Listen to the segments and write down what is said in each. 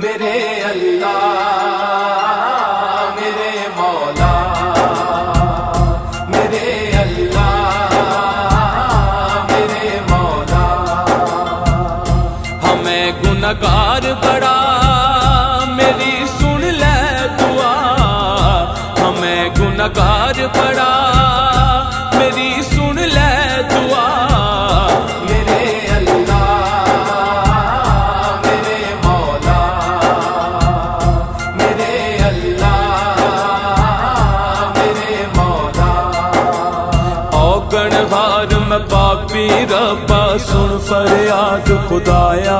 मेरे अल्लाह मेरे मौला, मेरे अल्लाह मेरे मौला। हमें गुनहगार बड़ा मेरी सुन ले दुआ, हमें गुनहगार बड़ा मेरी सुन ले दुआ। पापी रब्बा सुन फरियाद खुदाया,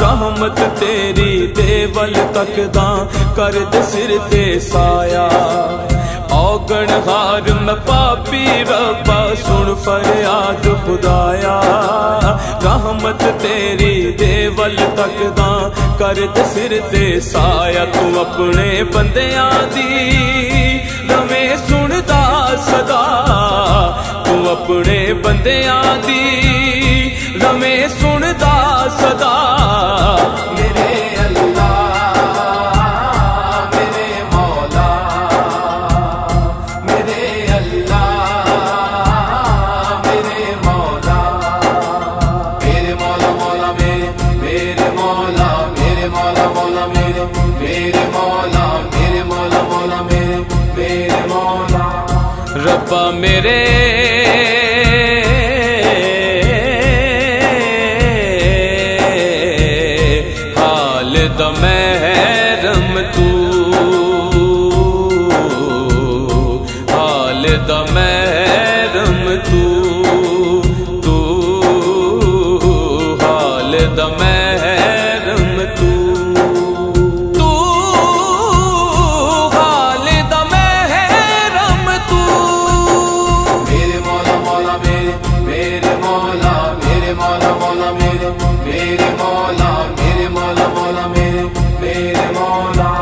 रहमत तेरी देवल तकदा कर दे सिर ते साया। औगणहार मैं पापी रब्बा सुन फरियाद खुदाया, रहमत तेरी देवल तकदा कर दे सिर ते साया। तू अपने बंदियां दी रवे सुनदा सदा, अपने बंदियां दी रवे सुनदा सदा। मेरे अल्लाह मेरे मौला, मेरे अल्लाह मेरे मौला। मेरे मौला मौला मेरे, मेरे मौला, मेरे मौला मौला मेरे, मेरे मौला, मेरे मौला मौला मेरे, मेरे मौला। रब्बा मेरे महरम तू, हाल दा महरम तू, तू हाल दा महरम तू, तू हाल दा महरम तू। मेरे मौला मौला मेरे, मेरे मौला, मेरे मौला मौला मेरे, मेरे मौला, मेरे मौला मौला मेरे, मेरे मौला।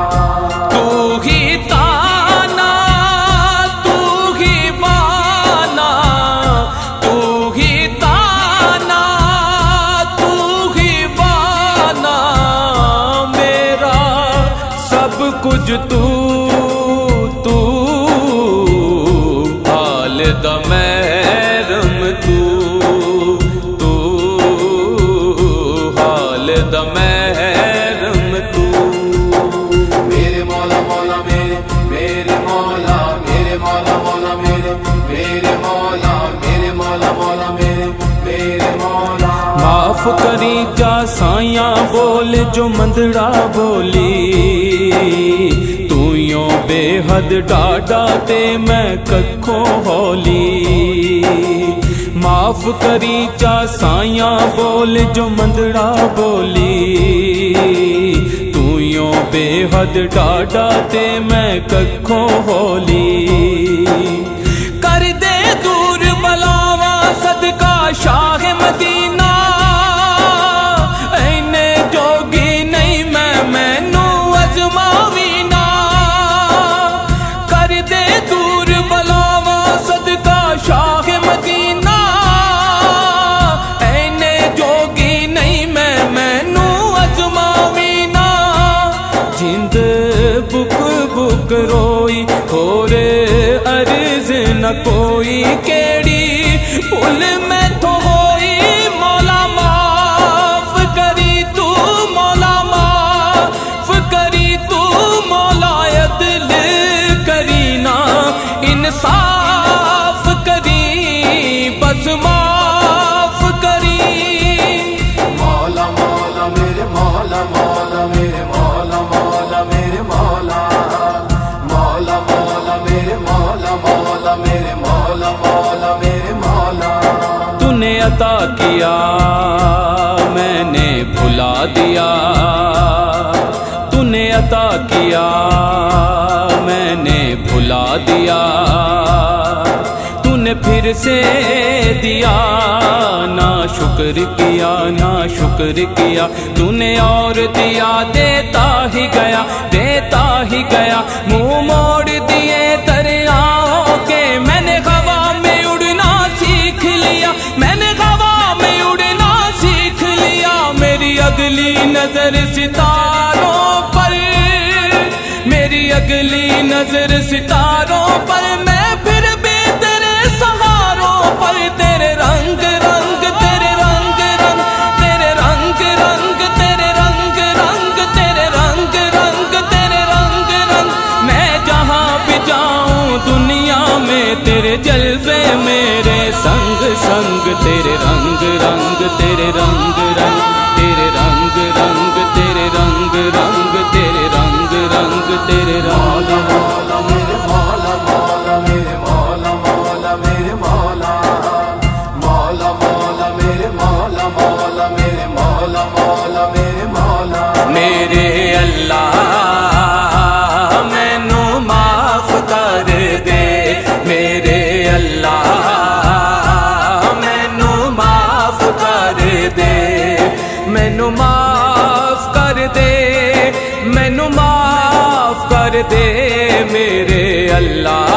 तू ही ताना, तू ही माना, तू ही ताना, तू ही माना। मेरा सब कुछ तू, तू हाल दा महरम तू, तू हाल दा महरम तू। मेरे मौला मौला मेरे, मेरे मौला, मेरे मौला मौला मेरे, मेरे मौला, मेरे मौला मौला मेरे, मेरे मौला। माफ करी जा साया बोल जो मंदड़ा बोली, तू यो बेहद डाडा ते मैं कखों हौली। माफ करी जा साया बोल जो मंदड़ा बोली, तू यो बेहद डाडा ते मैं कखों होली। कर दे दूर बलावा सदका शाह मदीना, ऐने जोगी नहीं मैं मैनू अजमावी ना। कर दे दूर बलावा सदका शाह मदीना, रोई होरे अर्ज न कोई केड़ी भूल में तो होई। मौला माफ करी तू, मौला माफ करी तू, मौला अदल करी ना इंसाफ करी, बस माफ करी। मौला मौला मेरे मौला, मौला मेरे मौला, मौला मेरे मौला। मेरे मौला मौला मेरे मौला, मौला मेरे मौला। तूने अता किया मैंने भुला दिया, तूने अता किया मैंने भुला दिया। तूने फिर से दिया ना शुक्र किया, ना शुक्र किया। तूने और दिया देता ही गया, देता ही गया। मुँह मोड़ दिए दरियाओं के, मैंने हवा में उड़ना सीख लिया, मैंने हवा में उड़ना सीख लिया। मेरी अगली नजर से सितारों पर, मेरी अगली नजर सितारों पर, मैं फिर भी तेरे सहारों पर। तेरे रंग रंग, तेरे रंग रंग, तेरे रंग रंग, तेरे रंग रंग, तेरे रंग रंग, तेरे रंग रंग, मैं जहां भी जाऊं दुनिया में तेरे जलवे मेरे संग संग। तेरे रंग रंग, तेरे रंग रंग, तेरे रंग रंग, तेरे रंग रंग, तेरे रंग रंग, तेरे रंग। मौला मेरे मौला, मौला मेरे मौला, मौला मेरे मौला, मौला मौला मेरे मौला, मौला मेरे मौला, मौला मेरे मौला। मेरे अल्लाह मैनू माफ कर दे, मेरे अल्लाह मैनू माफ कर दे, मैनू माफ कर दे, मैनू माफ कर दे, मेरे अल्लाह।